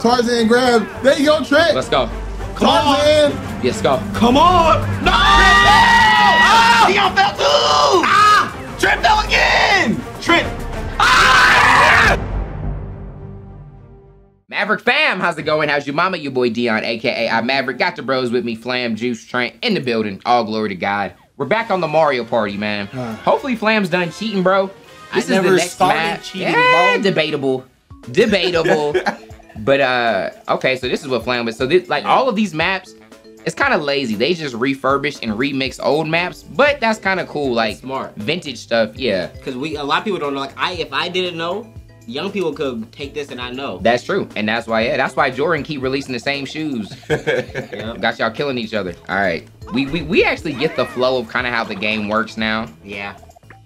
Tarzan grab. There you go, Trent. Let's go. Tarzan. Yes, go. Come on. No! Oh! Leon fell too. Ah! Trent fell again. Trent. Ah! Maverick fam, how's it going? How's your mama? Your boy Dion, aka I Maverick. Got the bros with me, Flam, Juice, Trent in the building. All glory to God. We're back on the Mario Party, man. Hopefully Flam's done cheating, bro. This is the next map. Yeah, debatable. Debatable. But okay, so this is what Flam was. So this, like, all of these maps, it's kind of lazy. They just refurbish and remix old maps, but that's kind of cool, like smart vintage stuff. Yeah, because a lot of people don't know. Like, if I didn't know, young people could take this and I know. That's true, and that's why. Yeah, that's why Jordan keep releasing the same shoes. Yep. Got y'all killing each other. All right, we actually get the flow of kind of how the game works now. Yeah.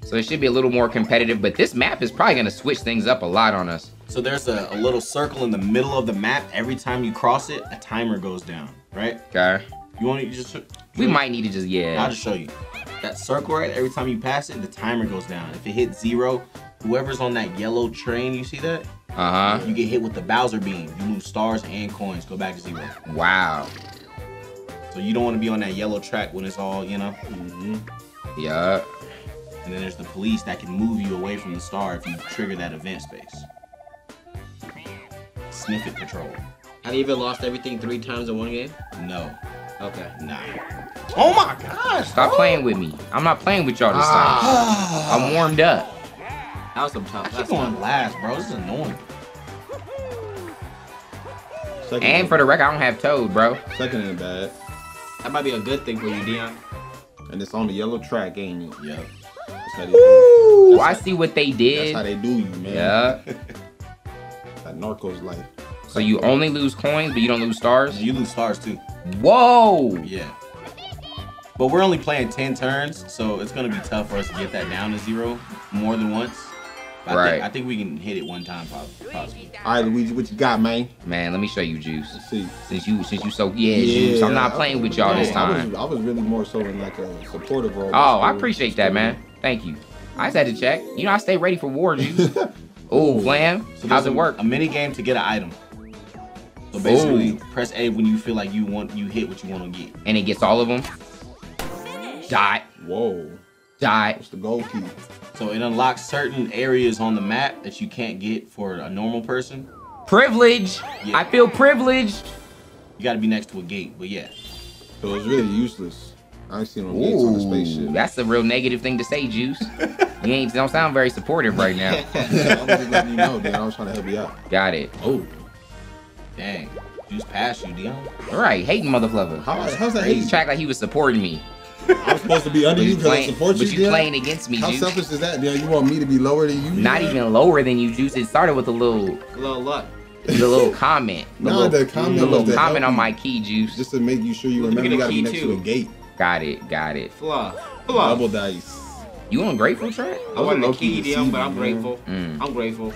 So it should be a little more competitive, but this map is probably gonna switch things up a lot on us. So there's a little circle in the middle of the map. Every time you cross it, a timer goes down, right? Okay. You want to just... We might need to just, yeah. I'll just show you. That circle, right? Every time you pass it, the timer goes down. If it hits zero, whoever's on that yellow train, you see that? Uh-huh. You get hit with the Bowser beam. You lose stars and coins. Go back to zero. Wow. So you don't want to be on that yellow track when it's all, you know? Mm-hmm. Yeah. And then there's the police that can move you away from the star if you trigger that event space. Sniff it patrol. Have you ever lost everything 3 times in one game? No. Okay. Nah. Oh my gosh! Stop playing with me. I'm not playing with y'all this time. I'm warmed up. That was some tough. I keep going last, bro. This is annoying. And for the record, I don't have Toad, bro. Second in the bag. That might be a good thing for you, Dion. And it's on the yellow track, ain't it? Yeah. Ooh, I see what they did. That's how they do you, man. Yeah. That narco's life. So you only lose coins, but you don't lose stars? You lose stars, too. Whoa! Yeah. But we're only playing 10 turns, so it's going to be tough for us to get that down to zero more than once. But right. I think we can hit it one time, possibly. All right, Luigi, what you got, man? Man, let me show you, Juice. Let's see. Since you so, Juice, I'm not playing with y'all this time. I was really more so in like a supportive role. Oh, I appreciate that, man. Thank you. I just had to check. You know, I stay ready for war, Juice. Ooh, Flam, so how's it work? A mini game to get an item. So basically, press A when you feel like you hit what you want to get. And it gets all of them? Dot. Whoa. Dot. What's the goal key? So it unlocks certain areas on the map that you can't get for a normal person. Privilege. Yeah. I feel privileged. You got to be next to a gate, but yeah. So it's really useless. I ain't seen no gates on the spaceship. That's a real negative thing to say, Juice. You don't sound very supportive right now. I'm just letting you know, dude. I was trying to help you out. Got it. Oh. Dang. Juice passed you, Dion. All right. Hating motherfucker. How's that hating? He tracked like he was supporting me. I'm supposed to be under you because I support you, Dion. But you playing against me, Juice. How selfish is that, Dion? You want me to be lower than you? Not even lower than you, Juice. It started with a little luck. The little comment. The little comment on my key, Juice. Just to make you sure you remember you got to be next to a gate. Got it. Got it. Fluff. Fluff. Double dice. You ungrateful, Trent? I wasn't a key deal, but I'm grateful. I'm grateful.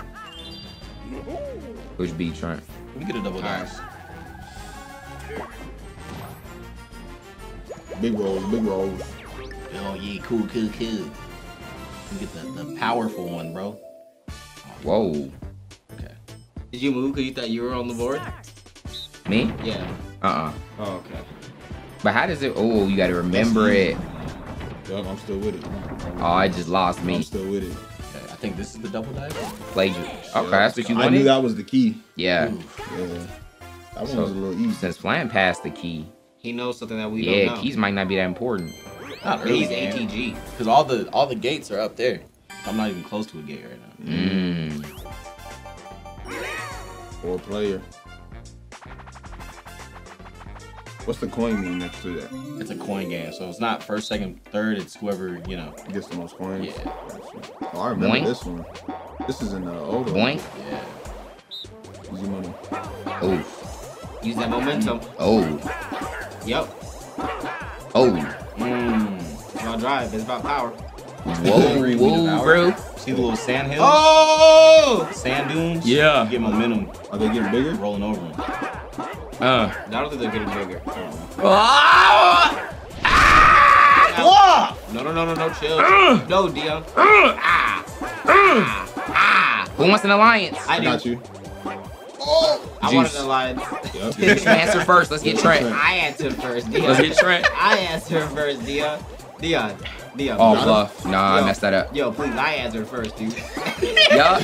Push B, Trent. Let me get a double dice. Big rolls, big rolls. Oh yeah, cool. Let me get the powerful one, bro. Whoa. Okay. Did you move because you thought you were on the board? Me? Yeah. Oh, okay. But how does it? Oh, you got to remember it. Yep, I'm still with it. Oh, it just lost me. I'm still with it. Okay, I think this is the double dive. Plagiar. Okay, yeah, that's what you wanted? I knew that was the key. Yeah. Ooh, yeah. That one was a little easy. Since Flam passed the key. He knows something that we don't know. Yeah, keys might not be that important. Not really. He's ATG. Because all the gates are up there. I'm not even close to a gate right now. Four player. What's the coin mean next to that? It's a coin game, so it's not first, second, third. It's whoever, you know, gets the most coins. Yeah. Oh, I remember this one. This is an older one. Yeah. Use your money. Oh. Use that momentum. Oh. Yep. Oh. It's about drive. It's about power. Whoa, whoa, bro. See the little sand hills? Oh! Sand dunes? Yeah. You get momentum. Are they getting bigger? Rolling over them. I don't think they're getting bigger. No, chill. No, Dion. Who wants an alliance? I do. Got you. I wanted to line. Yep. Answer first. Let's get Trent. I answered first. Dion. Let's get Trent. I answered first, Dion. Dion. Dion. Oh, bluff. Nah, yo, I messed that up. Yo, please, I answered first, dude. Yup.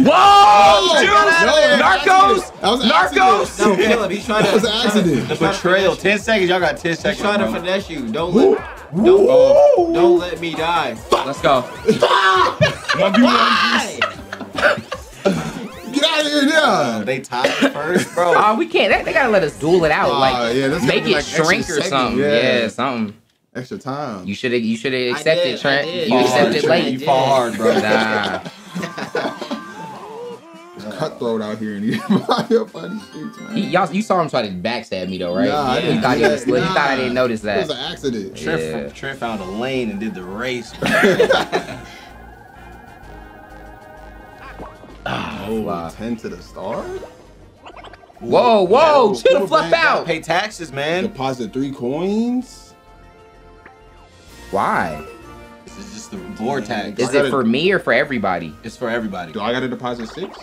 Whoa! Dude! Narcos! Narcos! No, kill him. He's trying to. That was an accident. Betrayal. 10 seconds. Y'all got 10 seconds. He's trying to finesse you. Don't let. Don't let me die. Let's go. Why? Get out of here now. They tied first, bro. Oh, we can't. They gotta let us duel it out. Like, yeah, make it like shrink or something. Yeah, something. Extra time. You should have. You should have accepted, Trent. You accepted late. You fall hard, bro. Nah. Cutthroat out here in Mario Party streets, man. You saw him try to backstab me though, right? Nah, yeah. He thought I didn't notice that. It was an accident. Trent found a lane and did the race. Oh, 10 to the star? Whoa, whoa, chill the fluff out. Pay taxes, man. Deposit 3 coins? Why? This is just the vortex. Is it for me or for everybody? It's for everybody. Do I gotta deposit 6?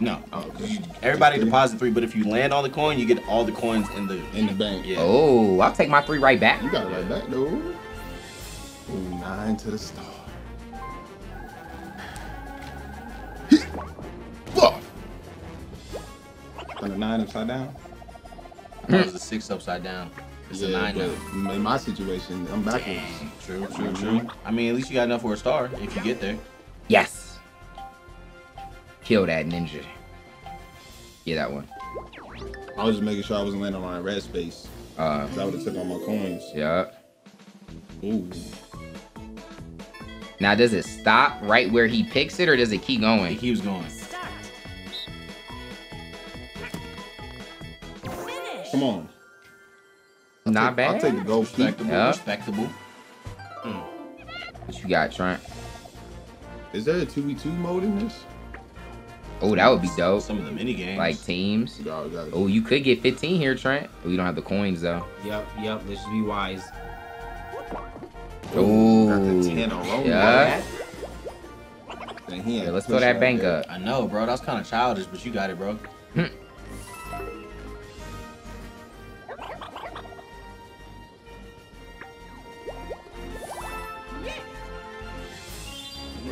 No. Oh, okay. Everybody deposit 3, but if you land on the coin, you get all the coins in the bank. Yeah. Oh, I'll take my 3 right back. You got it right back, though. 9 to the star. Fuck! Like a 9 upside down? I thought it was a 6 upside down. It's a 9 now. In my situation, I'm backwards. True, true, true. I mean, at least you got enough for a star if you get there. Yes. Kill that ninja. Yeah, that one. I was just making sure I wasn't landing on a red space. Cause I would've took all my coins. Yeah. Ooh. Now, does it stop right where he picks it, or does it keep going? It keeps going. Stop. Come on. Not bad. I'll take the gold. Respectable. Yep. Respectable. Mm. What you got, Trent? Is there a 2v2 mode in this? Oh, that would be dope. Some of the mini games, like teams. Oh, you could get 15 here, Trent. We don't have the coins though. Yep, yep. Let's be wise. Oh, yeah. Yeah, let's throw that bank up. I know, bro. That was kind of childish, but you got it, bro.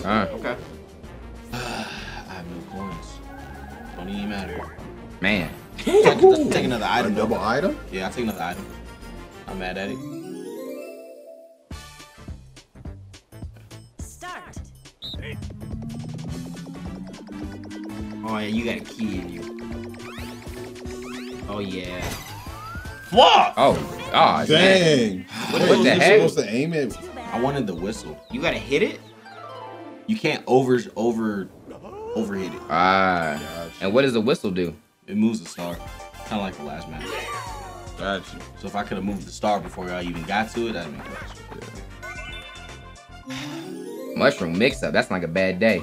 Okay. Don't even matter. Man. Take another item. A double item? Yeah, I'll take another item. I'm mad at it. Start. Hey. Oh, yeah, you got a key in you. Oh, yeah. Flop! Oh, God. Dang. Man. What the heck? You're supposed to aim it. I wanted the whistle. You got to hit it? You can't overhit it. Ah. Gotcha. And what does the whistle do? It moves the star. Kind of like the last match. Gotcha. So if I could have moved the star before I even got to it, that'd make sense. Mushroom mix-up. That's like a bad day.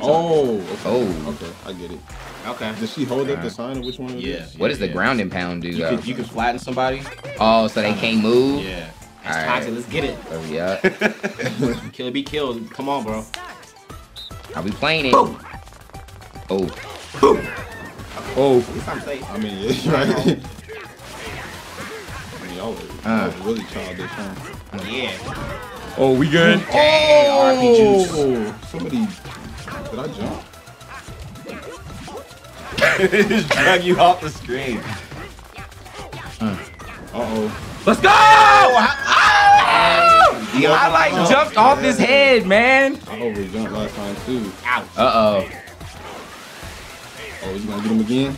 Oh. Okay. Oh. Okay. I get it. Okay. Does she hold up the sign of which one it is? Yeah. What does the ground and pound do, though? You can flatten somebody. Oh, so they can't move? Yeah. All right. Toxic. Let's get it. Hurry up. Kill be killed. Come on, bro. I'll be playing it. Boom. Oh. Boom. Oh. I mean, yeah, right. I mean, y'all were really childish, huh? Yeah. Oh, we good? Dang, oh. RPG. Somebody. Did I jump? They just drag you off the screen. Uh-oh. Let's go! Yo, I like jumped off his head, man. I over jumped last time too. Ouch. Uh oh. Oh, you gonna get him again?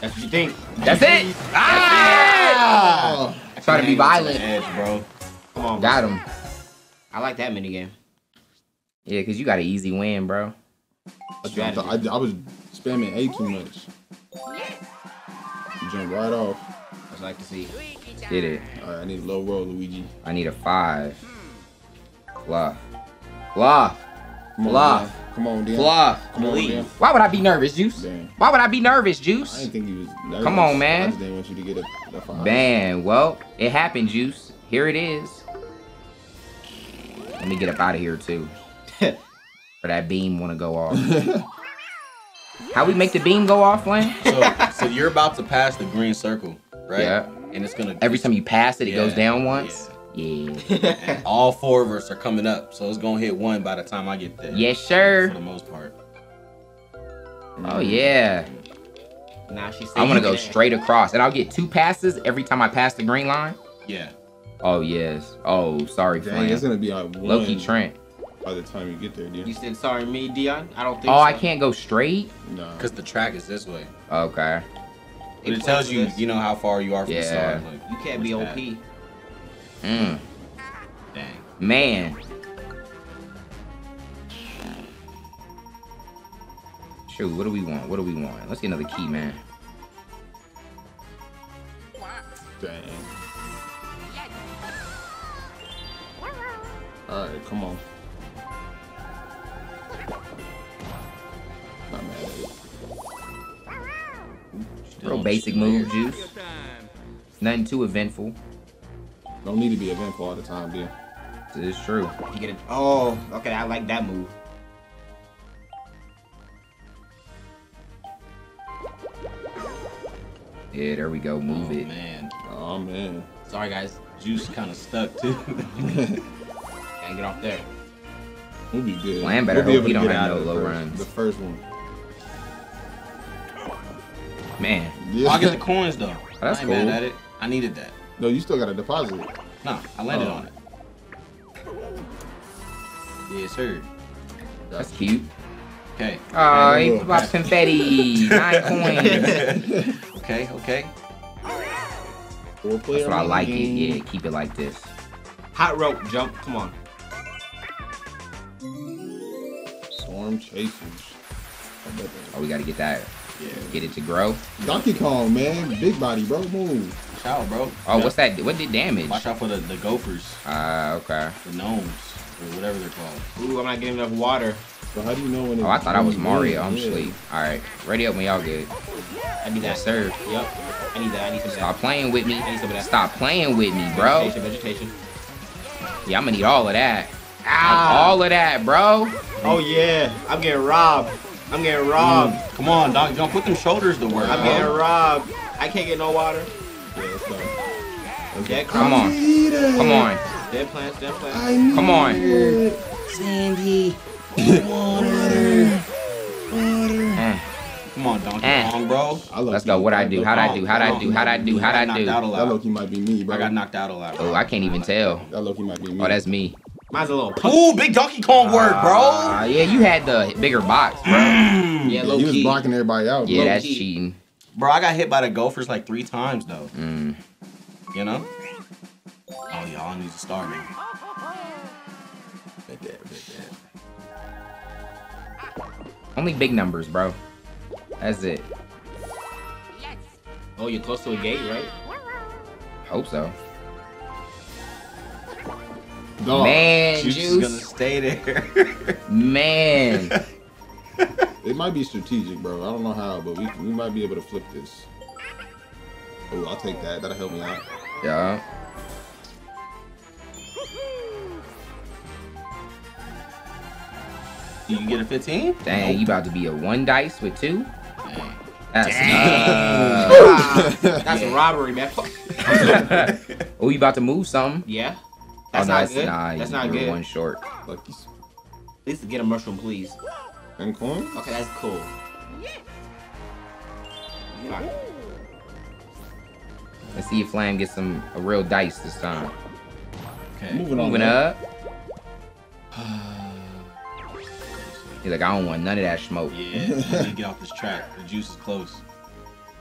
That's what you think. That's it. Ah! I try to be violent, bro. Come on. Got him. I like that mini game. Yeah, cause you got an easy win, bro. I was spamming A too much. You jumped right off. I'd like to see. Did it? All right, I need a low roll, Luigi. I need a 5. Bluff. Bluff. Bluff. Come on, dude. Bluff. Come on, dude. Why would I be nervous, Juice? Damn. Why would I be nervous, Juice? I didn't think you was nervous. Come on, man. I just didn't want you to get a 5. Man, well, it happened, Juice. Here it is. Let me get up out of here, too. For that beam want to go off. How we make the beam go off, Lane? So you're about to pass the green circle, right? Yeah. And it's gonna. Every time you pass it, it goes down once. Yeah. And all four of us are coming up, so it's gonna hit one by the time I get there. Yes, sure. For the most part. Oh yeah. Now she's. I'm gonna go straight across, and I'll get two passes every time I pass the green line. Yeah. Oh yes. Oh, sorry, Flynn. It's gonna be like one. Loki Trent. By the time you get there, Dion. You said sorry, me, Dion? I don't think so. Oh, I can't go straight? No. Because the track is this way. Okay. But it tells you, you know, how far you are from the start. Like, you can't be OP. Mm. Dang. Man. Shoot, what do we want? What do we want? Let's get another key, man. Dang. All right, come on. Real basic move, Juice. Nothing too eventful. Don't need to be eventful all the time, dude. It's true. You get it. Oh, okay. I like that move. Yeah, there we go. Move it. Man. Oh man. Sorry guys. Juice kind of stuck too. Gotta get off there. We'll be good. Plan better hope we don't have no low runs. The first one. Man. Yeah. Oh, I get the coins though. Oh, that's cool. I ain't mad at it. I needed that. No, you still got to deposit it. No, I landed on it. Yes, sir. That's cute. Okay. Oh, he popped confetti. 9 coins. Okay, okay. That's what I like it. Yeah, keep it like this. Hot rope jump. Come on. Storm chasers. Oh, we got to get that. Yeah. Get it to grow. Donkey Kong, man. Big body, bro. Move. Watch out, bro. Oh, yeah. What's that? What did damage? Watch out for the gophers. Ah, okay. The gnomes, or whatever they're called. Ooh, I'm not getting enough water. So how do you know when I thought I was Mario. I'm asleep. All right. Ready up when y'all good. I need that serve. Yep. I need that. I need some. Stop playing with me. I need some of that. Stop playing with me, bro. Vegetation. Yeah, I'm going to need all of that. Ow. All of that, bro. Oh, yeah. I'm getting robbed. I'm getting robbed. Mm. Come on, Doc. Don't put them shoulders to work. I'm getting robbed. I can't get no water. Yeah, let's go. Okay. Come on. Come on. Dead plants, dead plants. Come on. Sandy. Water. Water. Come on, Donkey Kong, bro. Let's go. What'd I do? How'd I do? How'd I do? How'd I do? How'd I do? That Loki might be me, bro. I got knocked out a lot. Oh, I can't even tell. That Loki might be me. Oh, that's me. Mine's a little punk. Ooh, big Donkey Kong work, bro. Yeah, you had the bigger box, bro. Yeah, low key. You was blocking everybody out, bro. Yeah, that's cheating. Bro, I got hit by the gophers like 3 times, though. Mm. You know? Oh, y'all need to start me. Like that, like that. Only big numbers, bro. That's it. Yes. Oh, you're close to a gate, right? Hope so. Dog. Man, Juice is gonna stay there. Man. It might be strategic, bro. I don't know how, but we might be able to flip this. Oh, I'll take that. That'll help me out. Yeah. Do you get a 15? Dang, nope. You about to be a 1 dice with 2? Dang. That's that's a robbery, man. Oh, you about to move something? Yeah. That's not good. That's not good. 1 short. At least get a mushroom, please. And corn? Okay, that's cool. Right. Let's see if Flam gets a real dice this time. Okay. Moving up. He's like, I don't want none of that smoke. Yeah, I need to get off this track. The juice is close.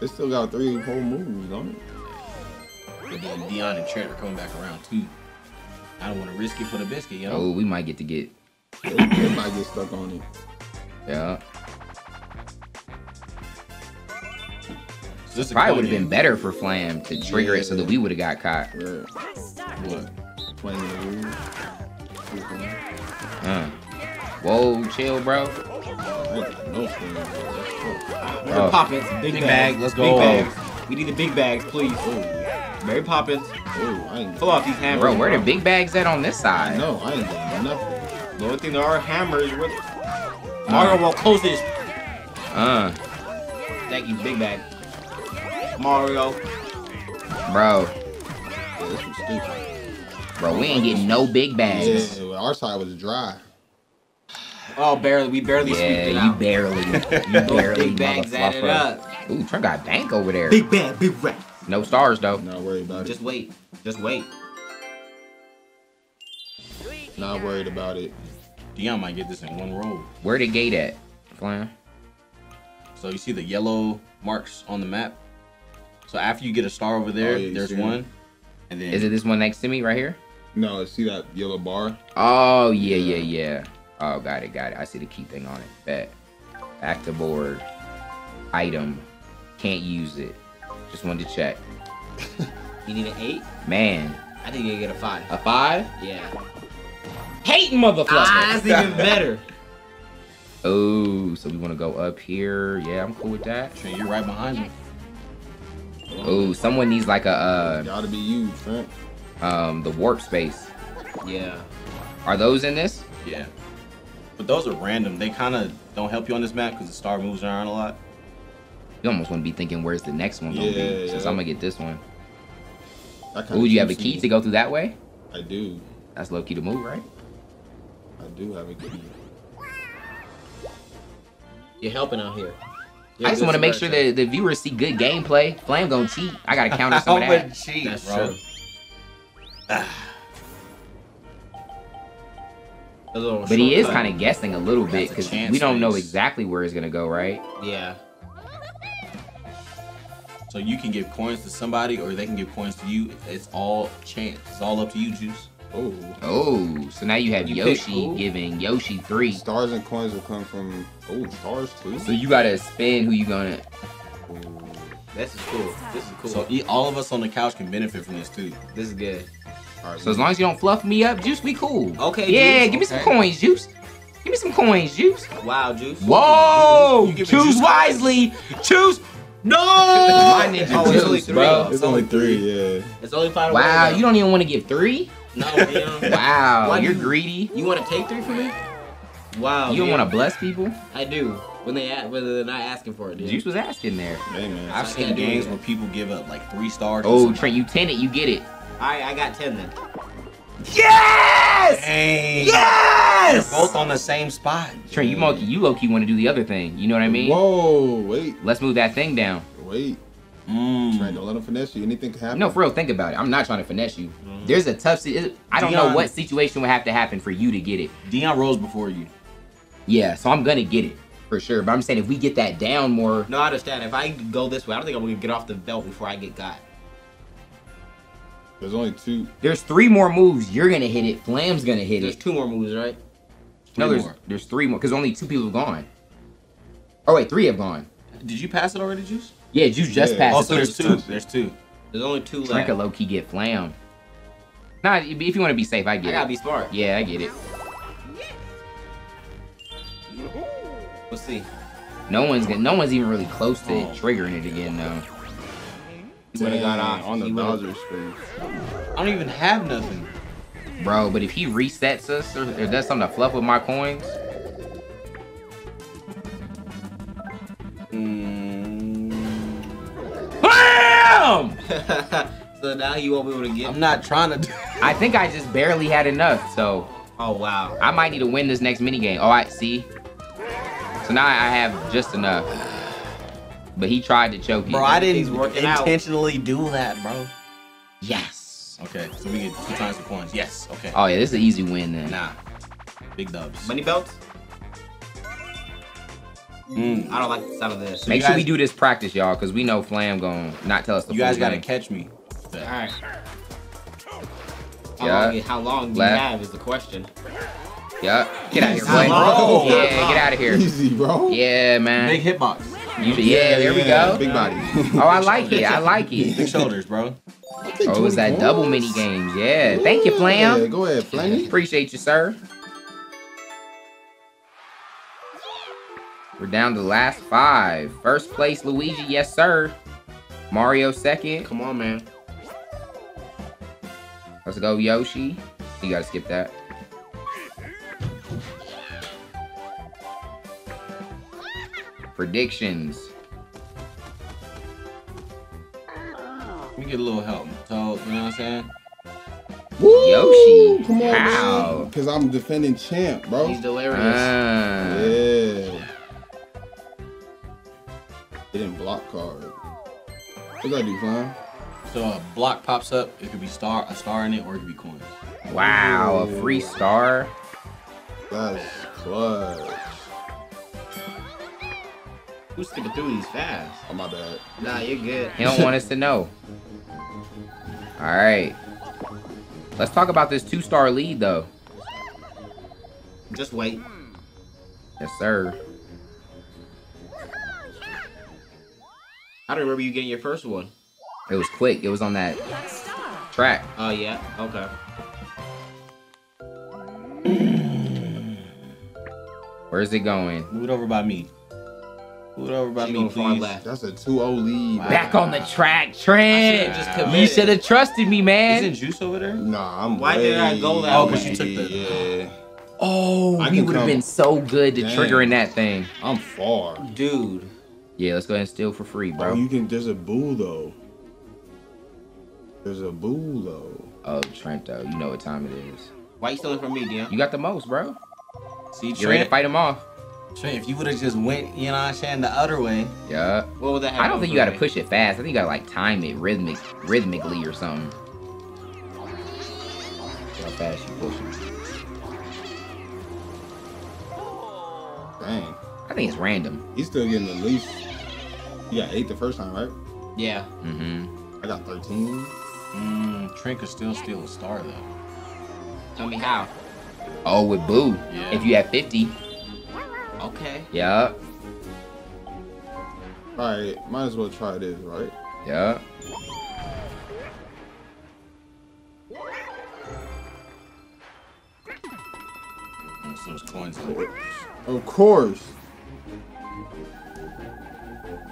They still got 3 whole moves, don't it? But then Dion and Trent are coming back around too. I don't want to risk it for the biscuit, yo. Oh, we might get to get. We might get stuck on it. Yeah. This probably would have been better for Flam to trigger it so that we would have got caught. Yeah. What? Playing the rules. Whoa, chill, bro. Mary Poppins, big bag. Let's go. Big bags. We need the big bags, please. Ooh. Mary Poppins. Ooh, I ain't pull off these hammers. Bro, where the big bags at on this side? No, I ain't got nothing. The only thing there are hammers with. Mario will close this. Thank you, Big Bag. Mario. Bro. Yeah, this was stupid. Bro, we ain't getting no big bags. Yeah, our side was dry. Oh, barely. We barely squeaked it out. You barely. Big Bags added up. Ooh, Trump got a bank over there. Big Bag, big rat. No stars, though. Not worried about it. Just wait. Just wait. Not worried about it. Dion might get this in one roll. Where the gate at? Flying. So you see the yellow marks on the map? So after you get a star over there, there's one. And then... Is it this one next to me right here? No, see that yellow bar? Oh, yeah. Oh, got it. I see the key thing on it. Bet. Back to board. Item. Can't use it. Just wanted to check. You need an 8? Man. I think you get a 5. A 5? Yeah. Hate motherfucker! Ah, that's even better. Oh, so we want to go up here. Yeah, I'm cool with that. Trent, you're right behind me. Oh, someone needs like a... gotta be you, Trent. The warp space. Yeah. Are those in this? Yeah. But those are random. They kind of don't help you on this map because the star moves around a lot. You almost want to be thinking where's the next one going to be, since I'm going to get this one. Ooh, you have a key to go through that way? I do. That's low key to move, right? I do have a key. You're helping out here. I just want to make sure that the viewers see good gameplay. Flame gonna cheat. I gotta counter some of that. Cheat, that's bro. But he is kind of guessing a little bit because we don't know exactly where he's gonna go, right? Yeah. So you can give coins to somebody, or they can give coins to you. It's all chance. It's all up to you, Juice. Oh, so now you have Yoshi giving Yoshi 3. Stars and coins will come from stars too. So you gotta spin who you gonna. This is cool. This is cool. So all of us on the couch can benefit from this too. This is good. All right, so as long as you don't fluff me up, Juice, we cool. Okay. Yeah, Juice, give me some coins, Juice. Give me some coins, Juice. Wow, Juice. Whoa! Choose wisely. Choose. No! It's only 3. Bro. It's only 3. Yeah. It's only 5. Wow, you don't even want to give 3. No, man. Wow, why you're greedy. You want to take 3 from me? Wow. You don't want to bless people? I do. When they ask, whether they're not asking for it, dude. Juice was asking there. Hey, man. I've seen games where people give up like 3 stars. Oh, Trent, you 10 it, you get it. All right, I got 10 then. Yes! Dang. Yes! They're both on the same spot. Trent, you low-key want to do the other thing. You know what I mean? Whoa, wait. Let's move that thing down. Wait. Trent, don't let him finesse you. Anything can happen. No, for real, think about it. I'm not trying to finesse you. There's a tough situation. I don't know what situation would have to happen for you to get it. Dion rolls before you. Yeah, so I'm going to get it for sure. But I'm saying if we get that down more. No, I understand. If I go this way, I don't think I'm going to get off the belt before I get got. There's only 2. There's 3 more moves. You're going to hit it. Flam's going to hit it. There's 2 more moves, right? No, there's 3 more because only 2 people have gone. Oh, wait, 3 have gone. Did you pass it already, Juice? Yeah, Juice just passed it. Also, there's two. There's only 2 left. Drink a low-key get flam. Nah, if you want to be safe, I get it. I gotta be smart. Yeah, I get it. We'll see. No one's even really close to triggering it again, though. He would've got off. On the Bowser screen. I don't even have nothing. Bro, but if he resets us or does something to fluff with my coins... BAM! So now you won't be able to get. I'm not trying to do it. I think I just barely had enough, so. Oh, wow. I might need to win this next minigame. Oh, I see. So now I have just enough. But he tried to choke you. Bro, I didn't intentionally do that, bro. Yes. Okay, so we get 2 times the coins. Yes, okay. Oh, yeah, this is an easy win then. Nah. Big dubs. Money belts? I don't like the sound of this. Make sure we do this practice, y'all, because we know Flam gonna not tell us the full game. You guys gotta catch me. All right. How long do you have is the question. Yep. Get out of here, boy. Bro. Yeah, get out of here. Easy, bro. Yeah, man. Big hitbox. Yeah, there we go. Big body. Oh, I like it. I like it. Big shoulders, bro. Oh, it was that double mini game. Yeah. Thank you, Flam. Yeah, go ahead, Flam. Appreciate you, sir. We're down to the last 5. First place, Luigi. Yes, sir. Mario second. Come on, man. Let's go, Yoshi. You gotta skip that. predictions. Let me get a little help, Toad, you know what I'm saying? Woo! Yoshi, come on, how? Man, because I'm defending champ, bro. He's delirious. Yeah. They didn't block card. What do I do, Clown? So a block pops up. It could be star, a star in it, or it could be coins. Wow, ooh, a free star. That's clutch. Who's sticking through these fast? Oh, my bad. Nah, you're good. He don't want us to know. All right. Let's talk about this 2-star lead, though. Just wait. Yes, sir. I don't remember you getting your first one. It was quick. It was on that track. Oh, yeah? Okay. Where's it going? Move it over by me. Move it over by me, please. That's a 2-0 lead. Wow. Back on the track, Trent. You should have trusted me, man. Isn't Juice over there? Nah, I'm why did I go that way? Oh, because you took the... Yeah. Oh, we would have been so good to triggering that thing. I'm far. Dude. Yeah, let's go ahead and steal for free, bro. Oh, you can... There's a boo, though. There's a boo, though. Oh, Trent, though. You know what time it is. Why you stealing from me, Dion? You got the most, bro. See, Trent. You ready to fight him off. Trent, if you would have just went, you know what I'm saying, the other way. Yeah. What would that happen? I don't think you got to push it fast. I think you got to, like, time it rhythmically or something. How fast you push it. Dang. I think it's random. He's still getting at least... You got 8 the first time, right? Yeah. Mm-hmm. I got 13. Trent could still steal a star, though. Tell me how. Oh, with Boo. Yeah. If you had 50. Okay. Yeah. Alright, might as well try this, right? Yeah. So there's coins there. Of course.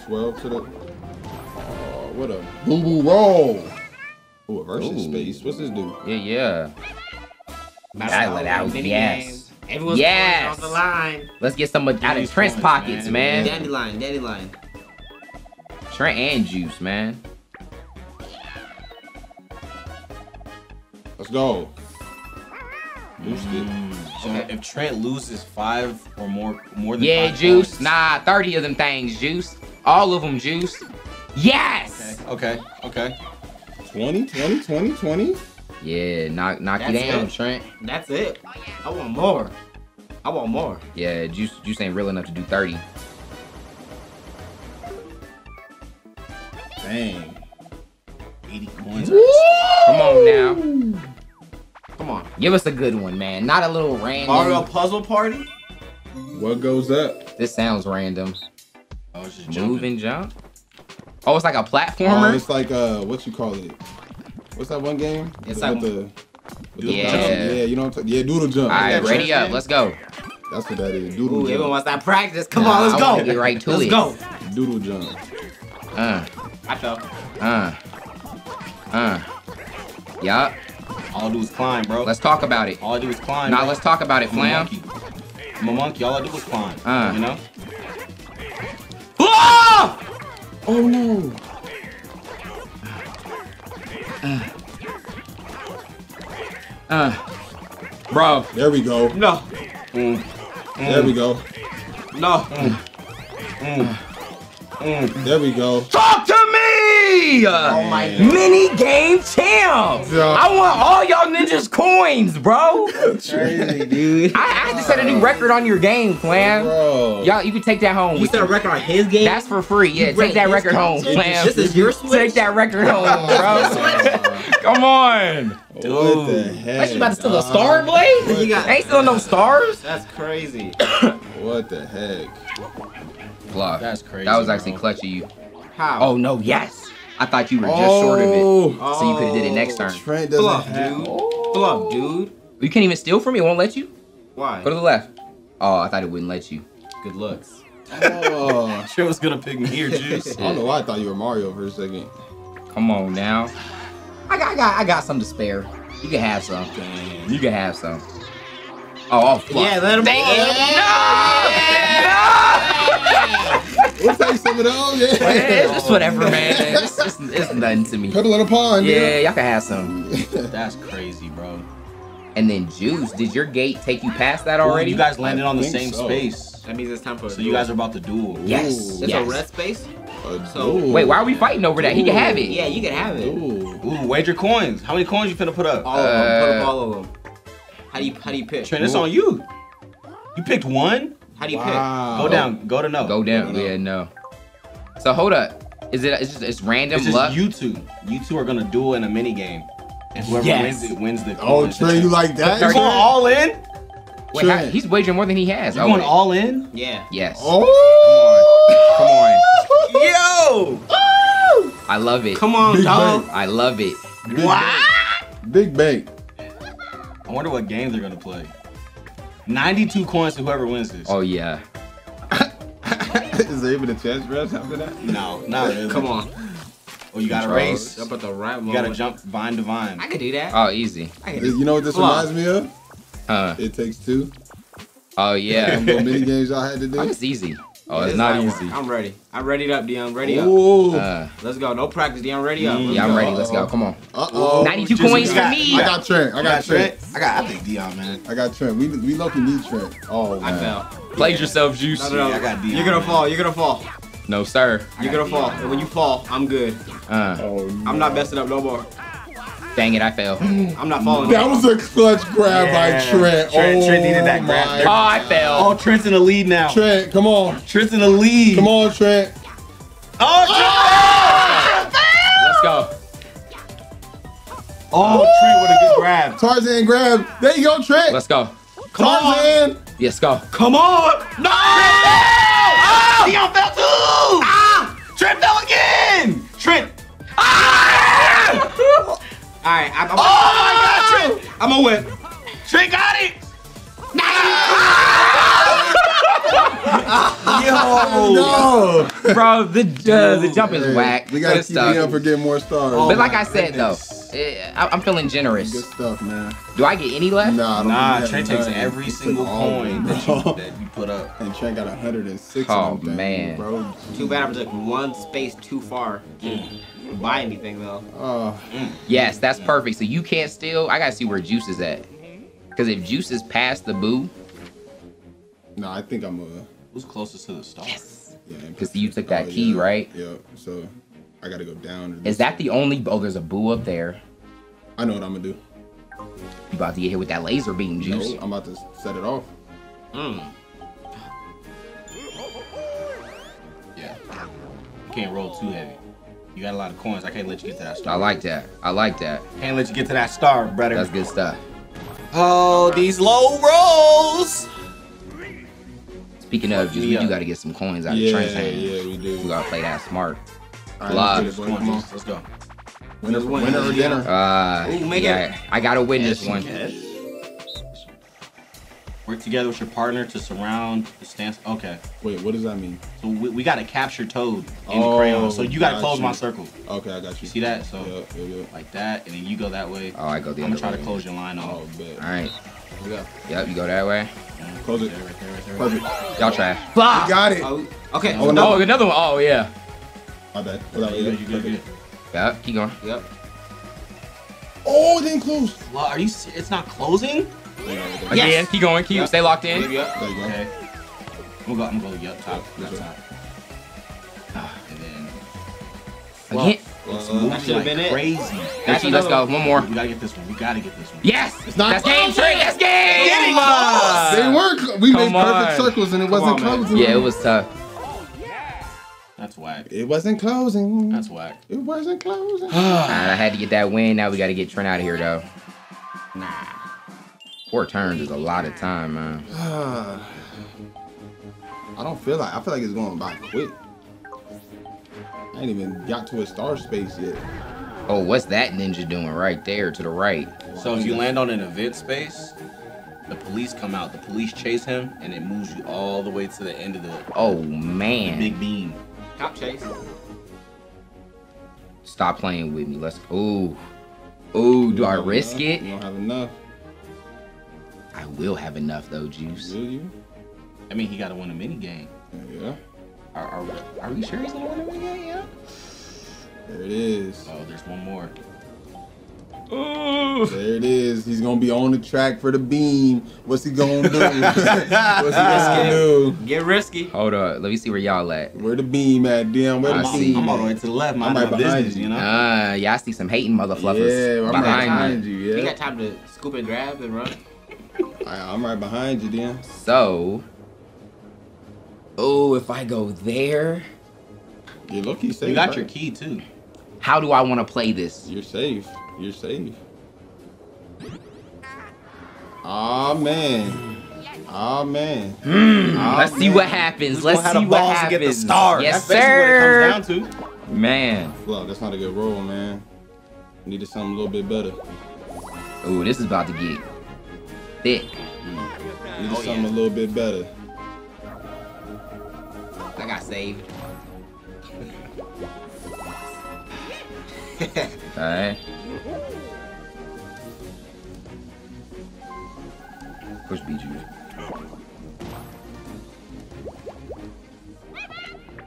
12 to the... Oh, what a boo-boo roll. Ooh, a versus space. What's this do? Yeah, yeah. Battle it out, yes. Everyone's on the line. Let's get some out of Trent's pockets, man. Dandelion, dandelion. Trent and Juice, man. Let's go. Boost it. So if Trent loses 5 or more than 5 Juice. Points. Nah, 30 of them things, Juice. All of them, Juice. Yes! Okay, okay. 20, 20, 20, 20. Yeah, knock you down, Trent. That's it. I want more. I want more. Yeah, Juice ain't real enough to do 30. Dang. 80 coins. Woo! Come on now. Come on. Give us a good one, man. Not a little random. Mario Puzzle Party? What goes up? This sounds random. Oh, it's just move and jump? Oh, it's like a platformer? Oh, it's like, what you call it? What's that one game? It's like... Yeah, you know what I'm talking about? Yeah, Doodle Jump. All right, ready up. Let's go. That's what that is. Doodle Jump. Everyone wants that practice. Come on, let's go. Get right to it. Let's go. Doodle Jump. I fell. Yup. All I do is climb, bro. Let's talk about it. All I do is climb. Nah, let's talk about it, Flam. I'm a monkey. All I do is climb. You know? Ah! Oh, no. Bro. There we go. No. There we go. No. There we go. Talk to me! Oh my mini game champ! Yeah. I want all y'all ninjas coins, bro. Crazy, dude. I had to set a new record on your game, Flam. Y'all, you can take that home. You set a record on his game? That's for free. Yeah, take that record home, Flam. This is your Switch. Take that record home, bro. Come on, dude. What the heck? You about to steal a star, Blade? Ain't stealing no stars. That's crazy. What the heck? Bluff. That's crazy. That was actually clutch of you. How? Oh no, yes. I thought you were just short of it, so you could have did it next turn. Trent doesn't have. Bluff, dude. You can't even steal from me. It won't let you. Why? Go to the left. Oh, I thought it wouldn't let you. Good luck. Oh, Trent was gonna pick me here, Juice. I don't know why I thought you were Mario for a second. Come on now. I got some to spare. You can have some. Damn. You can have some. Oh, Fluff. Yeah, let him. Dang it. No! Yeah. No! We'll take some of those. Yeah. Well, it's just whatever, man. It's nothing to me. Pebble in a pond. Yeah, y'all can have some. That's crazy, bro. And then Juice, did your gate take you past that already? Ooh, you guys landed on the same space. That means it's time for a duel. You guys are about to duel. Yes. It's a red space. So wait, why are we fighting over that? He can have it. Yeah, you can have it. Ooh, wager coins. How many coins you finna put up? All of them. Put up all of them. How do you pick? Trent, it's on you. You picked one? How do you pick? Go down. Go to no. Go down. Yeah, no. So hold up. Is it? It's just random luck. It's just you two. You two are gonna duel in a mini game, and whoever wins it wins the. Oh, Trent, you like that? You going all in? Wait, he's wagering more than he has. You going all in? Yeah. Yes. Oh! Come on. Come on. Yo! Oh! I love it. Come on, dog. I love it. What? Big bank. I wonder what game they're gonna play. 92 coins to whoever wins this. Oh yeah. Is there even a chance for us after that? No, it isn't. Come on. Oh, you gotta race. Up at the right moment. You gotta jump vine to vine. I could do that. Oh, easy. You know what this reminds me of? It Takes Two. Oh yeah. What mini games y'all had to do? It's easy. Oh, it's not easy. I'm ready. I'm readied up, Dion. Ready up. Let's go. No practice, Dion. Ready up. Yeah, I'm ready. Let's go. Come on. 92 coins for me. I got Trent. I think Dion, man. I got Trent. We lucky need Trent. Oh, man. I fell. Played yourself, Juice. No. I got Dion. You're gonna fall. You're gonna fall. No, sir. You're gonna fall. And when you fall, I'm good. I'm not messing up no more. Dang it, I fell. I'm not falling. That was a clutch grab by Trent. Trent needed that grab. Oh, I fell. Oh, Trent's in the lead now. Trent, come on. Trent's in the lead. Come on, Trent. Oh, Trent fell! Let's go. Oh, Trent with a good grab. Tarzan grab. There you go, Trent. Let's go. Come on. Yes, go. Come on. No! Trent fell! Oh! Dion fell too! Ah! Trent fell again! Trent. Ah! All right, oh my God, Trent! I'm gonna whip. Trent got it. Yo, bro, the jump is whack. We gotta keep me up for getting more stars. Oh, but like I said though, I'm feeling generous. Good stuff, man. Do I get any left? Nah, Trent takes every single coin that you put up, and Trent got 106. Oh man, bro. Too bad I was like one space too far. Buy anything though. Yes, that's perfect. So you can't steal. I gotta see where Juice is at, because if Juice is past the boo. No, I think I'm who's closest to the star? Yes. Because you took that key, right? Yeah. So I gotta go down. Is that the only? Oh, there's a boo up there. I know what I'm gonna do. You about to get hit with that laser beam, Juice? No, I'm about to set it off. Yeah. You can't roll too heavy. You got a lot of coins. I can't let you get to that star. I like that. I like that. Can't let you get to that star, brother. That's good stuff. Oh, these low rolls. Speaking of, we do got to get some coins out of Trent's hand. Yeah, we do. We got to play that smart. Right, love. Let's go. Winner or dinner? I got to win this one. Work together with your partner to surround the stance. Okay. Wait, what does that mean? So we got to capture Toad in the crayon. So you got to close my circle. Okay, I got you. You see that? So like that, and then you go that way. Oh, I go the other way. I'm going to try to close your line off. Oh, bet. All right. Yep, you go that way. Close it. Perfect. Y'all try. You got it. Okay. Oh, no. Another one. Oh, yeah. My bad. You good. Yep, keep going. Yep. Oh, it didn't close. Well, are you serious? It's not closing? Yes. Again, keep going, keep stay locked in. Yep. There you go. Okay. I'm gonna go up top. And then again. That should have been it. Crazy. Actually, let's go. One more. We gotta get this one. Yes! It's not That's game 3! That's game! They were made perfect circles and it wasn't closing. Yeah, it was tough. That's whack. It wasn't closing. That's whack. It wasn't closing. I had to get that win. Now we gotta get Trent out of here though. Nah. 4 turns is a lot of time, man. I feel like it's going by quick. I ain't even got to a star space yet. Oh, what's that ninja doing right there to the right? So if you land on an event space, the police come out. The police chase him, and it moves you all the way to the end of the... Oh, man. The big beam. Cop chase. Stop playing with me. Let's... Ooh. Ooh, do I risk it? You don't have enough. I will have enough though, Juice. Will you? I mean, he got to win a mini game. Yeah. Are we sure he's the one that we got? Yeah. There it is. Oh, there's one more. Ooh. There it is. He's gonna be on the track for the beam. What's he gonna do? Get risky. Hold on. Let me see where y'all at. Where the beam at, damn? Where the beam? I'm all the way to the left. I'm right behind you, you know? Yeah, I see some hating motherfuckers. Yeah, I'm right behind you, yeah. You got time to scoop and grab and run? I'm right behind you, damn. So... Oh, if I go there... You look, you safe. You got your key, too. How do I want to play this? You're safe. You're safe. Oh, man. Oh, man. Let's see what happens. Let's see what happens. Get the star. Yes, sir. That's what it comes down to. Man. Well, that's not a good roll, man. Needed something a little bit better. Ooh, this is about to get thick. Needed something a little bit better. I got saved. Alright. Push BG.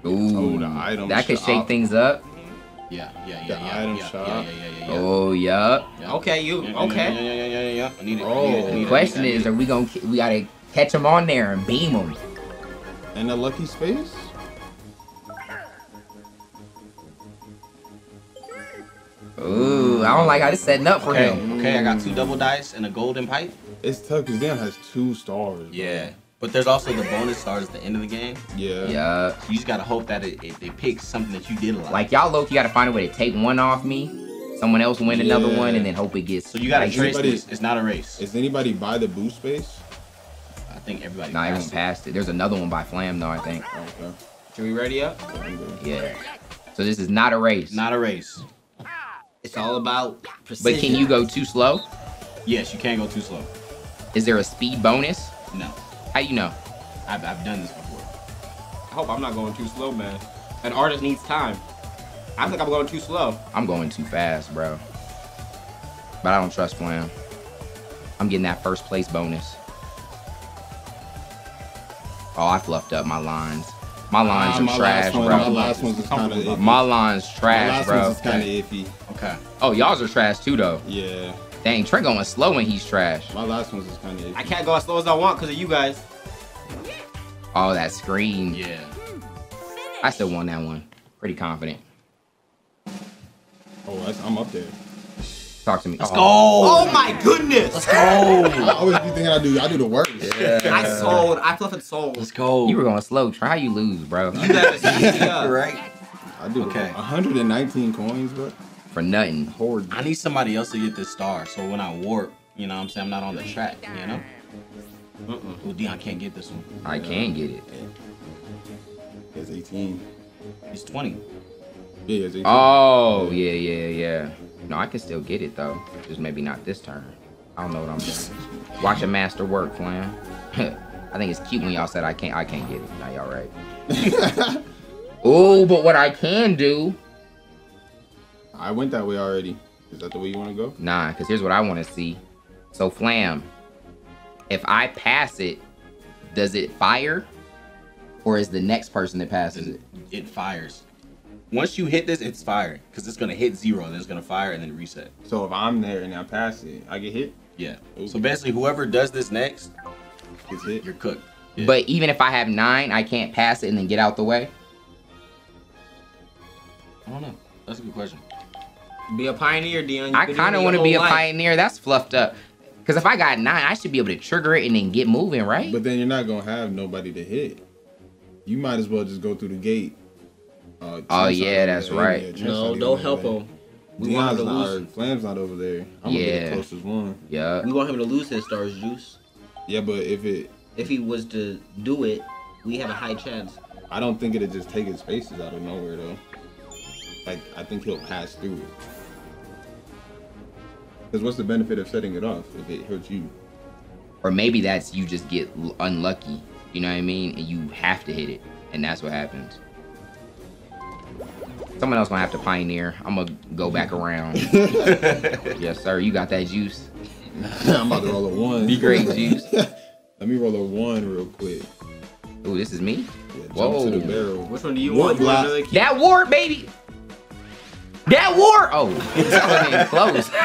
Ooh, the item that could shake things up. Yeah. Oh, yeah. Okay, okay. I need it. Oh, the question is, are we gonna? We gotta catch him on there and beam him. In the lucky space. Ooh, I don't like how this setting up for him. Okay, I got 2 double dice and a golden pipe. It's tough because Dan has 2 stars. Yeah, but there's also the bonus stars at the end of the game. Yeah. Yeah. So you just gotta hope that it picks something that you did like. Like y'all low, you gotta find a way to take one off me, someone else win another one, and then hope it gets. So you gotta trace this. It's not a race. Is anybody by the boost space? I think everybody. Not even passed it. There's another one by Flam though, I think. Okay. Can we ready up? Yeah. So this is not a race. Not a race. It's all about precision. But can you go too slow? Yes, you can go too slow. Is there a speed bonus? No. How you know? I've done this before. I hope I'm not going too slow, man. An artist needs time. I think I'm going too slow. I'm going too fast, bro. But I don't trust Flam. I'm getting that first place bonus. Oh, I fluffed up my lines. My lines are trash, bro. My last one's kind of iffy. My lines trash, bro. My last one's kind of iffy. Okay. Oh, y'all's are trash too, though. Yeah. Dang, Trey going slow and he's trash. My last one's is kind of iffy. I can't go as slow as I want because of you guys. Oh, that screen. Yeah. I still won that one. Pretty confident. Oh, I'm up there. Talk to me. Let's go. Oh my goodness. Let's go. I always be thinking I do the worst. Yeah. I sold. I fluffed sold. Let's go. You were going slow. Try you lose, bro. You got it. Right. I do. Okay. 119 coins, bro. For nothing. Horde. I need somebody else to get this star. So when I warp, you know what I'm saying? I'm not on the track, you know? Well, Dion can't get this one. I can get it. It's 18. It's 20. Yeah, it's 18. Oh, yeah. No, I can still get it though. Just maybe not this turn. I don't know what I'm doing. Watch a master work, Flam. I think it's cute when y'all said I can't get it. Now y'all right. Oh, but what I can do. I went that way already. Is that the way you want to go? Nah, because here's what I want to see. So Flam, if I pass it, does it fire? Or is the next person that passes it? It fires. Once you hit this, it's fired because it's gonna hit 0 and then it's gonna fire and then reset. So if I'm there and I pass it, I get hit. Yeah. Ooh. So basically, whoever does this next, gets hit. You're cooked. Yeah. But even if I have 9, I can't pass it and then get out the way. I don't know. That's a good question. Be a pioneer, Dion. I kind of want to be a pioneer. That's fluffed up. Because if I got 9, I should be able to trigger it and then get moving, right? But then you're not gonna have nobody to hit. You might as well just go through the gate. Oh yeah, that's right. No, don't help him. We want him to lose. Flam's not over there. I'm gonna be the closest one. Yeah. We want him to lose his star's juice. Yeah, but if he was to do it, we have a high chance. I don't think it'll just take his faces out of nowhere though. Like I think he'll pass through it. Cause what's the benefit of setting it off if it hurts you? Or maybe that's you just get unlucky. You know what I mean? And you have to hit it, and that's what happens. Someone else gonna have to pioneer. I'm gonna go back around. Yes, sir. You got that juice. I'm about to roll a 1. Be great, juice. Let me roll a 1 real quick. Ooh, this is me? Yeah, jump Whoa. To the barrel. Which one do you want? Really that wart, baby! That wart! Oh, that wasn't even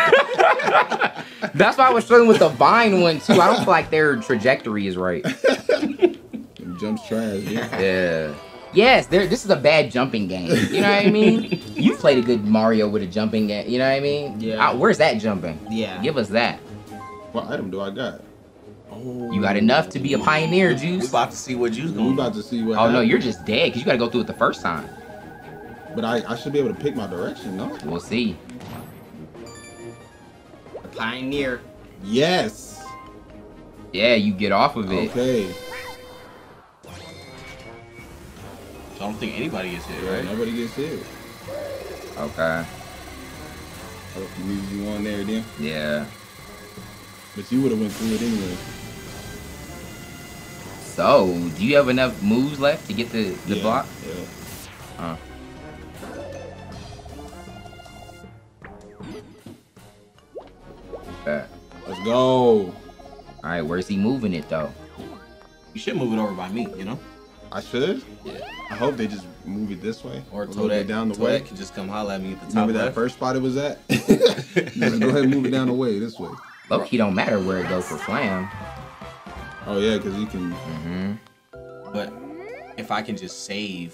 close. That's why I was struggling with the vine one, too. I don't feel like their trajectory is right. Them jumps trash, dude. Yeah. Yes, this is a bad jumping game. You know what I mean? You played a good Mario with a jumping game. You know what I mean? Yeah. Where's that jumping? Yeah. Give us that. What item do I got? Oh, you got enough to be a pioneer, Juice. We about to see what Juice going. We about to see what. Oh, happened. No, you're just dead because you got to go through it the first time. But I should be able to pick my direction, no? We'll see. A pioneer. Yes. Yeah, you get off of it. Okay. I don't think anybody gets hit, right? Nobody gets hit. Okay. Oh, you leave you on there then? Yeah. But you would have went through it anyway. So, do you have enough moves left to get the block? Yeah. Okay. Let's go. Alright, where's he moving it though? You should move it over by me, you know? I should? Yeah. I hope they just move it this way. Or Toad it down the way. Toad can just come holler at me at the top. Remember that first spot it was at? Just go ahead and move it down the way, this way. Look, he don't matter where it goes for Flam. Oh yeah, because you can... Mm-hmm. But if I can just save,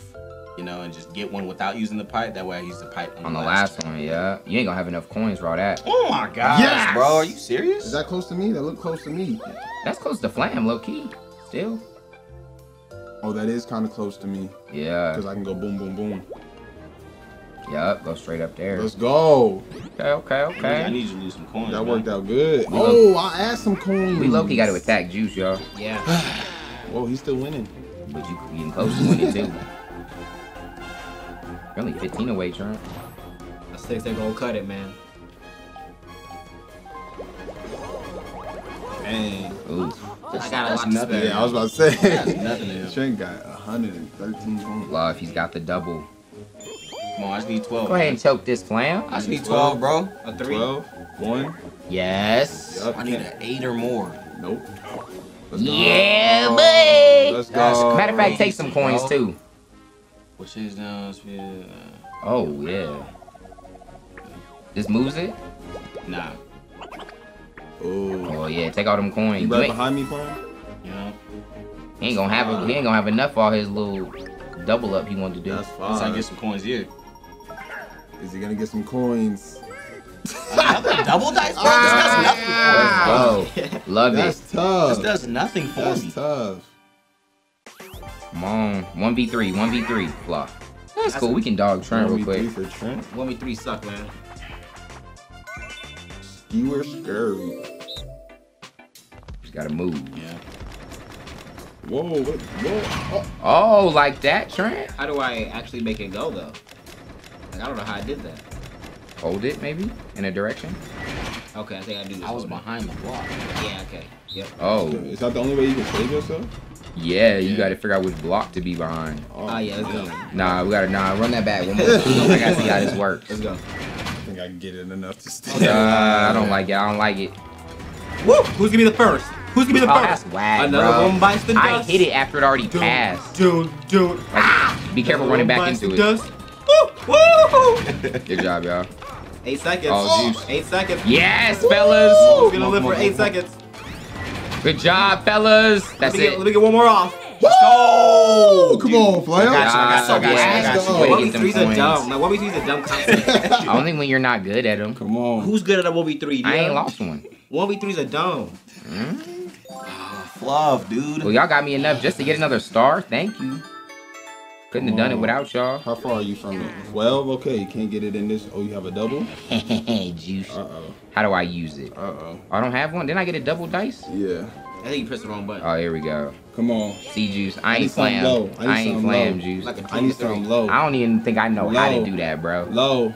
you know, and just get one without using the pipe, that way I use the pipe on the last one. Yeah. You ain't gonna have enough coins for all that. Oh my gosh, yes! Bro, are you serious? Is that close to me? That looked close to me. That's close to Flam, low-key. Still. Oh, that is kind of close to me. Yeah. Because I can go boom, boom, boom. Yep, go straight up there. Let's go. Okay, okay, okay. I need you to lose some coins. That worked out good. We I asked some coins. We low-key got to attack Juice, y'all. Yeah. Whoa, he's still winning. But you getting close to winning, too. You're only 15 away, Trent. I think they're going to cut it, man. Dang. Ooh. I got a lot to spare. Yeah, I was about to say. That's nothing to Trent got 113 points. Love, he's got the double. Come on, I just need 12. Go ahead and choke this Flam. I just need 12, bro. A 3. 12, 1. Yes. Yep. I need an 8 or more. Nope. Let's go. Yeah, buddy. Let's go. Matter of fact, take some coins, too. Which is down. Oh, yeah. This moves it? Nah. Ooh. Oh yeah, take all them coins. You right behind me, Paul? Yeah. He ain't gonna have he ain't gonna have enough for all his little double up he wanted to do. That's fine. He's gonna get some coins here. Is he gonna get some coins? Another double dice? Bro? This does nothing for me. Love That's it. That's tough. This does nothing for me. That's tough. Come on, 1v3, 1v3, fluff. That's cool. We can dog Trent real quick. 1v3 for Trent. 1v3 suck, man. You were scurvy. Just gotta move. Yeah. Whoa, what? Whoa. Oh. Oh, like that, Trent? How do I actually make it go, though? Like, I don't know how I did that. Hold it, maybe? In a direction? Okay, I think I do this. I was behind the block. Yeah, okay. Yep. Oh. Is that the only way you can save yourself? Yeah, you gotta figure out which block to be behind. Oh yeah, let's go. Nah, we gotta, run that back one more time. I gotta see how this works. Let's go. I think I can get it enough to stay. I don't like it. I don't like it. Woo! Who's gonna be the first? Who's gonna be the first? That's whack, bro. Another one bites the dust. I hit it after it already passed. Dude. Like, be careful running back into it. Dust. Woo! Woo! Good job, y'all. 8 seconds. Oh, Juice. 8 seconds. Yes, fellas. Woo! He's gonna live for 8 seconds. Good job, fellas. That's it. Let me get one more off. Woo! Oh, come on, Flam. I got you. 1v3's a dumb. Like, 1v3's a dumb concept. Only when you're not good at them. Come on. Who's good at a 1v3? I ain't lost one. 1v3's a dumb. Mm? Oh, fluff, dude. Well, y'all got me enough just to get another star. Thank you. Couldn't have done it without y'all. How far are you from it? 12? Okay, you can't get it in this. Oh, you have a double? Hey, Juice. Uh-oh. How do I use it? Uh-oh. I don't have one? Didn't I get a double dice? Yeah. I think you pressed the wrong button. Oh, here we go. Come on. See, Juice. I ain't Flam. I ain't Flam, Juice. Like I need some low. I don't even think I know how to do that, bro. Low.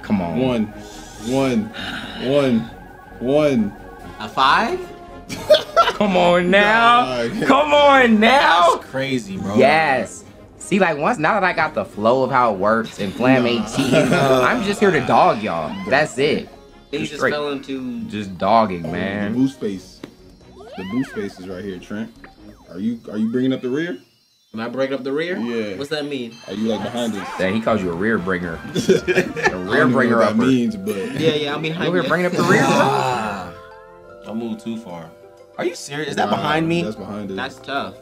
Come on. One. A 5? Come on now. Come on now. That's crazy, bro. Yes. See, like, once, now that I got the flow of how it works and Flam 18, I'm just here to dog y'all. That's it. They just fell into... Just dogging, man. The boost space. The boost space is right here, Trent. Are you bringing up the rear? Am I bringing up the rear? Yeah. What's that mean? Are you like behind us? Dang, he calls you a rear bringer. A rear bringer upper. Means, but yeah, I'm behind you. You're bringing up the rear. Don't move too far. Are you serious? Is that behind me? That's behind us. That's tough.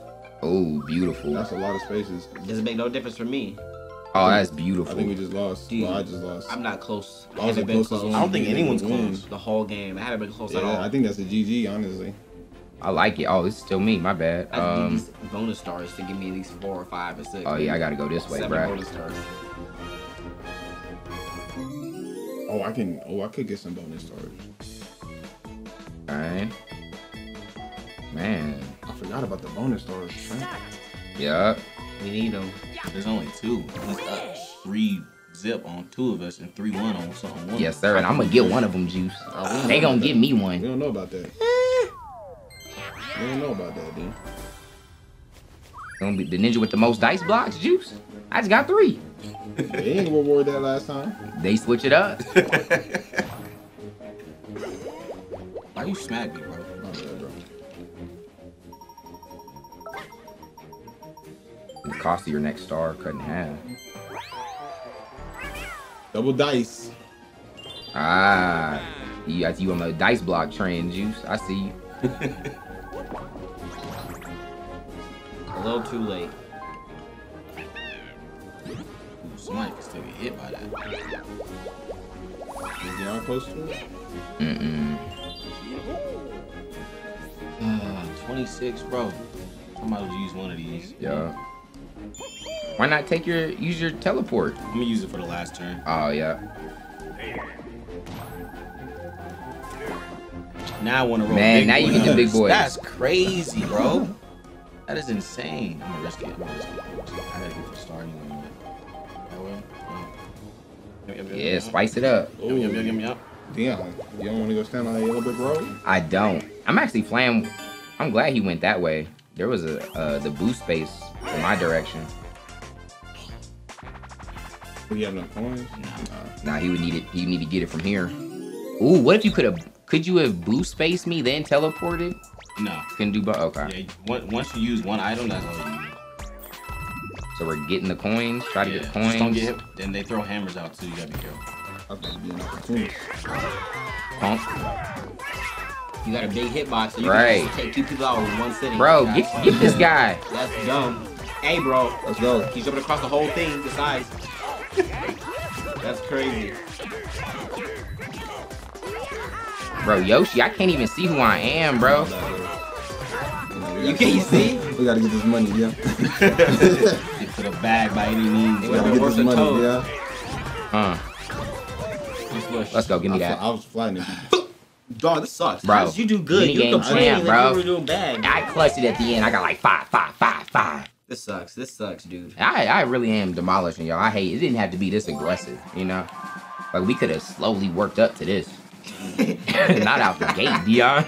Oh, beautiful. That's a lot of spaces. Doesn't make no difference for me. Oh, that's beautiful. I think we just lost. Dude, well, I just lost. I'm not close. I haven't been close. I don't think anyone's close the whole game. I haven't been close at all. I think that's a GG, honestly. I like it. Oh, it's still me. My bad. I need these bonus stars to give me at least 4 or 5 or 6. Oh, yeah, I got to go this way, bro. Bonus stars. Oh, I can. Oh, I could get some bonus stars. All right. Man. I forgot about the bonus stars. Right? Yep. We need them. There's only 2. There's 3 zip on 2 of us and 3-1 on something. One. Yes, sir. And I'm going to get one of them, Juice. They going to give me one. We don't know about that. We don't know about that, dude. Gonna be the ninja with the most dice blocks, Juice. I just got 3. They didn't reward that last time. They switch it up. Why you smack me, bro? Oh, yeah, bro. The cost of your next star cut in half. Double dice. Ah, you on the dice block train, Juice? I see you. A little too late. Ooh, somebody can still get hit by that. Is y'all close to it? Mm-mm. 26, bro. Somebody would use one of these. Yeah. Why not take your use your teleport? I'm gonna use it for the last turn. Oh yeah. Now I want to roll. Man, now you get the big boys. That's crazy, bro. That is insane. I'm gonna risk it. I gotta get the star anyway. I will. Yeah, spice it up. Yum, yum, yum, yum, yum. Damn, you don't want to go stand on that yellow brick road? I don't. I'm actually playing. I'm glad he went that way. There was a the boost space in my direction. Do you have no coins? No. Nah, he would need it. He would need to get it from here. Ooh, what if you could have? Could you have boost spaced me then teleported? No. Couldn't do both. Okay. Yeah, once you use one item, that's all you need. So we're getting the coins. Try to get coins. Just don't get hit. Then they throw hammers out too. You gotta be careful. You got a big hitbox, so you can just take 2 people out in one sitting. Bro, get this guy. That's dumb. Hey, bro. Let's go. He's jumping across the whole thing. Besides, that's crazy. Bro, Yoshi, I can't even see who I am, bro. You can't see? We gotta get this money, yeah. Get to the bag by any means. We gotta get this money, yeah. Let's go, give me that. I was flying. Dog, this sucks. Bro, you do good. You game champ, bro. You were doing bad, bro. I clutched it at the end. I got like 5, 5, 5, 5. This sucks. This sucks, dude. I really am demolishing y'all. I hate it. It didn't have to be this aggressive, you know? Like, we could have slowly worked up to this. Not out the gate, Dion.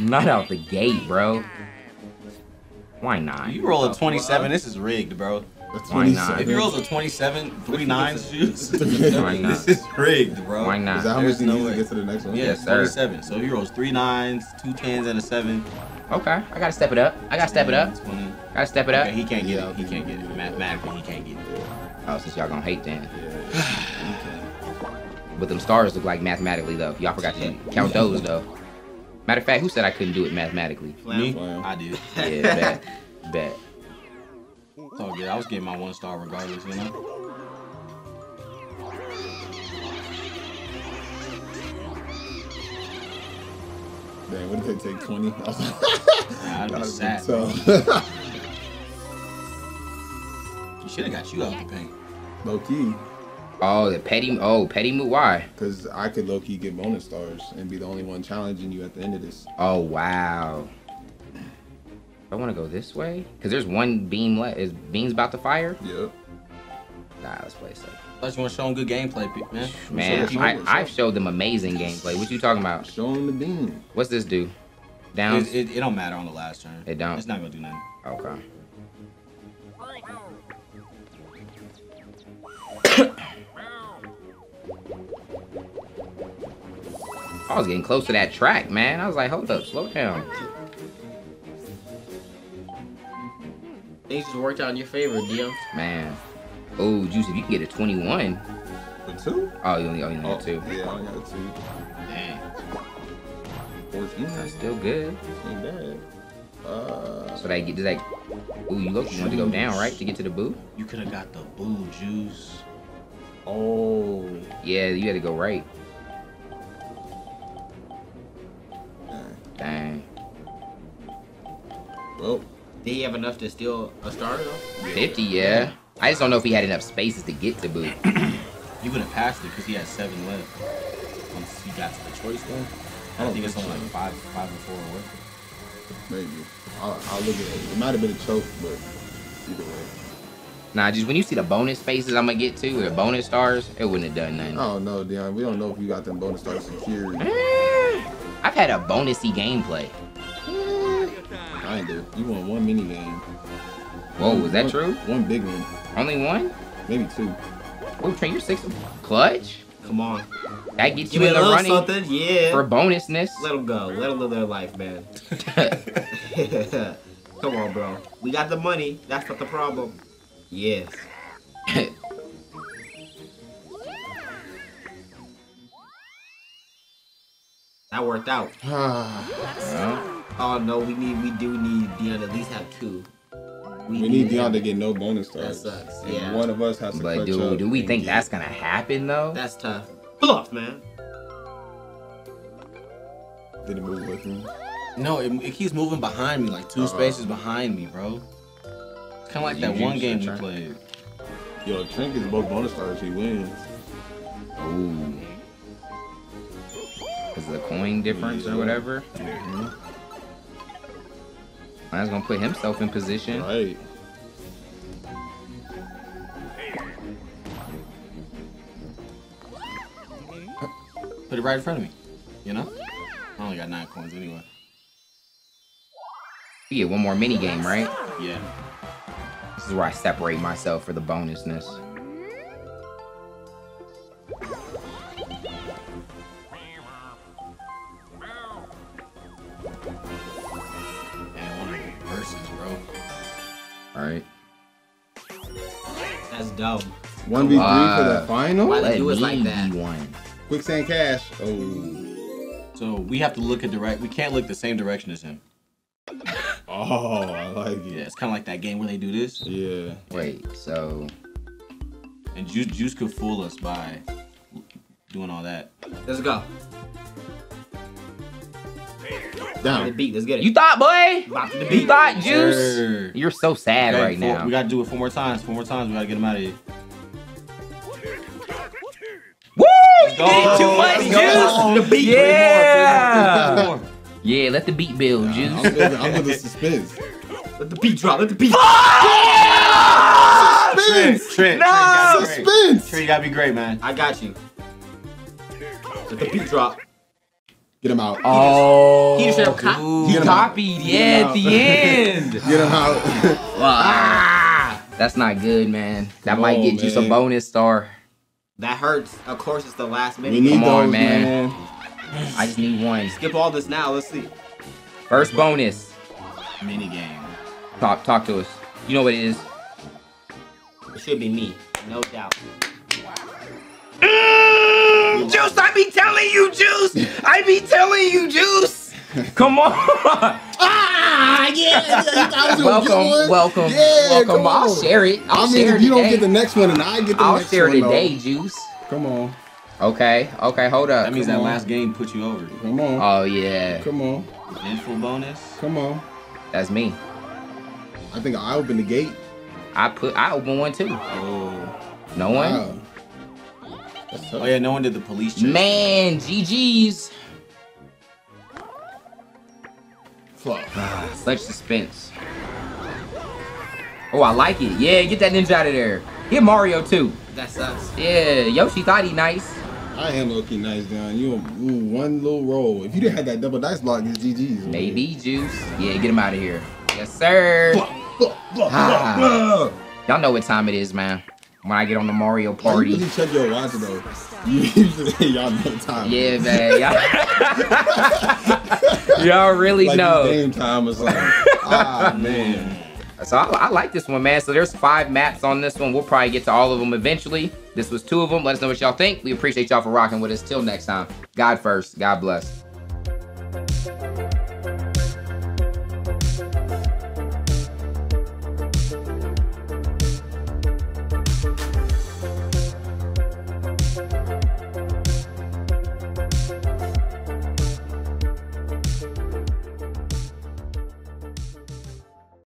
Not out the gate, bro. Why not? You roll a 27. This is rigged, bro. Why not? If you roll a 27, 3 9s, Juice. Why not? This is rigged, bro. Why not? Is that how much you need to get to the next one? Yes, 37. So he rolls 3 9s, 2 10s, and a 7. Okay, I gotta step it up. I gotta step it up. I gotta step it up. He can't get it. He can't get it. Mathematically, he can't get it. Oh, since y'all gonna hate then. But them stars look like mathematically though. Y'all forgot to count those though. Matter of fact, who said I couldn't do it mathematically? Me? I did. Yeah, bet. It's all good. I was getting my 1 star regardless, you know? Dang, what did they take, 20? I'd be sad. So. You should have got you out the paint. Low key. Oh, the petty move, why? Because I could low-key get bonus stars and be the only one challenging you at the end of this. Oh, wow. I want to go this way? Because there's one beam left. Is beams about to fire? Yep. Nah, let's play safe. I just want to show them good gameplay, man. Man, I've showed them amazing gameplay. What you talking about? Show them the beam. What's this do? Down? It don't matter on the last turn. It don't? It's not going to do nothing. Okay. I was getting close to that track, man. I was like, hold up, slow down. Things just worked out in your favor, DM. Man. Oh, Juice, if you can get a 21. The 2? Oh, you only got a 2. Yeah, I only got a 2. Dang. 14. That's still good. Ain't bad. So that get like, ooh, you look, you want to go down, right, to get to the boo? You could have got the boo, Juice. Oh. Yeah, you had to go right. Dang. Well, did he have enough to steal a star though? 50, yeah. I just don't know if he had enough spaces to get to boo. You would have passed it because he had 7 left. Once he got to the choice one, I think it's only like 5 or 4 or what. Maybe. I'll look at it. It might have been a choke, but either way. Nah, just when you see the bonus faces I'm gonna get to, the bonus stars, it wouldn't have done nothing. I don't know, Dion. We don't know if you got them bonus stars secured. I've had a bonusy gameplay. Kinda. You won 1 mini game. Whoa, was that true? 1 big one. Only 1? Maybe 2. Oh, Trent, you're 6. Clutch? Come on. That gets you in the running something, yeah. For bonusness. Let them go. Let them live their life, man. Come on, bro. We got the money. That's not the problem. Yes. That worked out. Oh no, we do need Dion to at least have 2. We need Dion to get no bonus stars. That sucks. Yeah. And one of us has to clutch up. But do we think that's gonna happen though? That's tough. Pull off, man. Did it move with me? No, it keeps moving behind me, like 2 spaces behind me, bro. It's kind of like that one game we played. Yo, Trink is both bonus stars. He wins. Ooh. Is the coin difference or whatever? Man's gonna put himself in position. Right. Put it right in front of me. You know? I only got 9 coins anyway. You get 1 more mini game, right? Yeah. This is where I separate myself for the bonusness. Alright. That's dumb. 1v3 for the final? Why they do it like that? Quicksand cash. Oh. So we have to look at we can't look the same direction as him. Oh, I like it. Yeah, it's kind of like that game where they do this. Yeah. Wait, so. And Juice could fool us by doing all that. Let's go. Down. Let's get it. You thought, boy? You thought, Juice? Sure. You're so sad right now. We gotta do it 4 more times. 4 more times. We gotta get him out of here. Woo! You did too much, Juice. The beat. Yeah. Yeah, let the beat build, Juice. I'm with the suspense. Let the beat drop. Let the beat. Ah! Suspense. Trent, no suspense. Trent, you gotta be great, man. I got you. Let the beat drop. Get him out. Oh, he just copied. Yeah, at the end. Get him out. That's not good, man. That might get you some bonus star. That hurts. Of course, it's the last minute. Come on, man. I just need 1. Skip all this now. Let's see. First bonus. Mini game. Talk to us. You know what it is. It should be me, no doubt. Juice, I be telling you, Juice. I be telling you, Juice. Come on. Yeah. Welcome. Yeah, welcome. I'll share it. I mean, if you don't get the next one, and I get the next one, I'll share today, Juice. Come on. Okay. Okay. Hold up. That means that last game put you over. Come on. Oh yeah. Come on. Info bonus. Come on. That's me. I think I opened the gate. I opened one too. Oh. No one. Wow. Oh yeah, no one did the police check. Man, GG's. Such suspense. Oh, I like it. Yeah, get that ninja out of there. Get Mario too. That sucks. Yeah, Yoshi thought he nice. I am low-key nice, John. You ooh, 1 little roll. If you didn't have that double dice block, it's GG's. Maybe Juice. Yeah, get him out of here. Yes, sir. Y'all know what time it is, man. When I get on the Mario Party. You really check your watch though. Y'all know time. Yeah, man. Y'all really like know. Game time or something. Ah, man. So I like this one, man. So there's 5 maps on this one. We'll probably get to all of them eventually. This was 2 of them. Let us know what y'all think. We appreciate y'all for rocking with us. Till next time. God first. God bless.